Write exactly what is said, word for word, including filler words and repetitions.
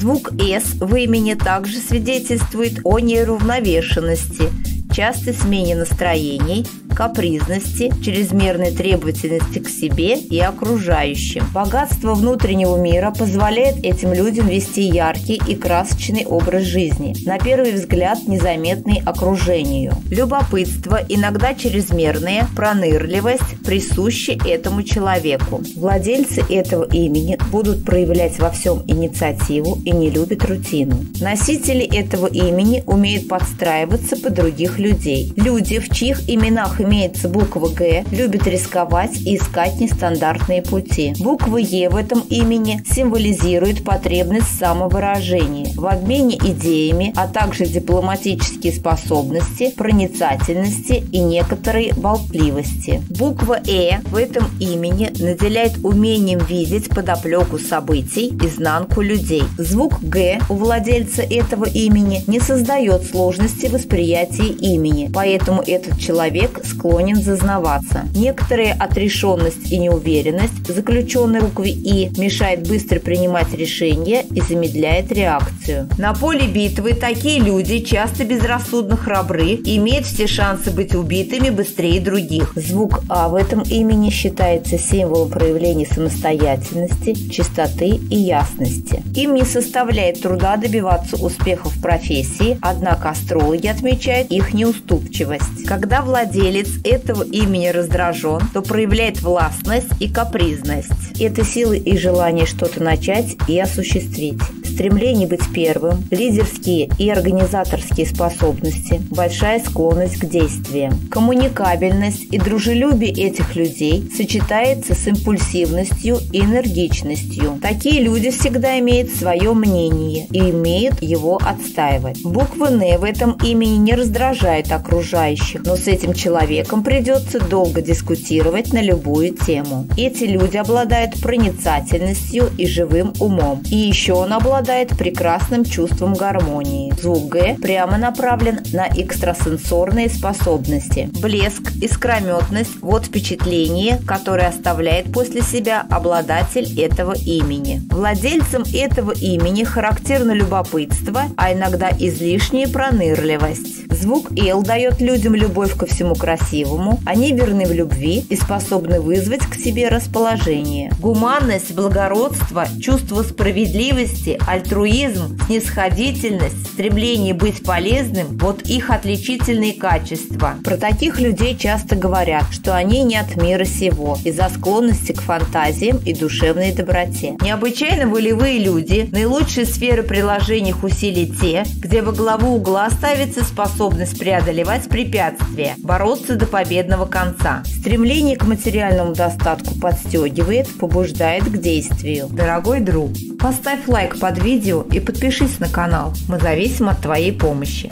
Звук «с» в имени также свидетельствует о неуравновешенности, частой смене настроений, капризности, чрезмерной требовательности к себе и окружающим. Богатство внутреннего мира позволяет этим людям вести яркий и красочный образ жизни, на первый взгляд незаметный окружению. Любопытство, иногда чрезмерное, пронырливость присущи этому человеку. Владельцы этого имени будут проявлять во всем инициативу и не любят рутину. Носители этого имени умеют подстраиваться под других людей. Люди, в чьих именах имеется буква «Г», любит рисковать и искать нестандартные пути. Буква «Е» в этом имени символизирует потребность самовыражения. В обмене идеями, а также дипломатические способности, проницательности и некоторой болтливости. Буква «Э» в этом имени наделяет умением видеть подоплеку событий, изнанку людей. Звук «Г» у владельца этого имени не создает сложности восприятия имени, поэтому этот человек склонен зазнаваться. Некоторая отрешенность и неуверенность, заключенная в букве «И», мешает быстро принимать решения и замедляет реакцию. На поле битвы такие люди часто безрассудно храбры, имеют все шансы быть убитыми быстрее других. Звук «А» в этом имени считается символом проявления самостоятельности, чистоты и ясности. Им не составляет труда добиваться успеха в профессии, однако астрологи отмечают их неуступчивость. Когда владелец этого имени раздражен, то проявляет властность и капризность. Это силы и желание что-то начать и осуществить, стремление быть первым, лидерские и организаторские способности, большая склонность к действиям. Коммуникабельность и дружелюбие этих людей сочетается с импульсивностью и энергичностью. Такие люди всегда имеют свое мнение и умеют его отстаивать. Буква «Н» в этом имени не раздражает окружающих, но с этим человеком придется долго дискутировать на любую тему. Эти люди обладают проницательностью и живым умом. И еще он обладает прекрасным чувством гармонии. Звук «Г» прямо направлен на экстрасенсорные способности. Блеск, искрометность – вот впечатление, которое оставляет после себя обладатель этого имени. Владельцам этого имени характерно любопытство, а иногда излишняя пронырливость. Звук «Л» дает людям любовь ко всему красивому, они верны в любви и способны вызвать к себе расположение. Гуманность, благородство, чувство справедливости, альтруизм, снисходительность, стремление быть полезным – вот их отличительные качества. Про таких людей часто говорят, что они не от мира сего из-за склонности к фантазиям и душевной доброте. Необычайно волевые люди, наилучшие сферы приложения их усилий те, где во главу угла ставится способность преодолевать препятствия, бороться до победного конца. Стремление к материальному достатку подстегивает, побуждает к действию. Дорогой друг, поставь лайк под видео и подпишись на канал. Мы зависим от твоей помощи.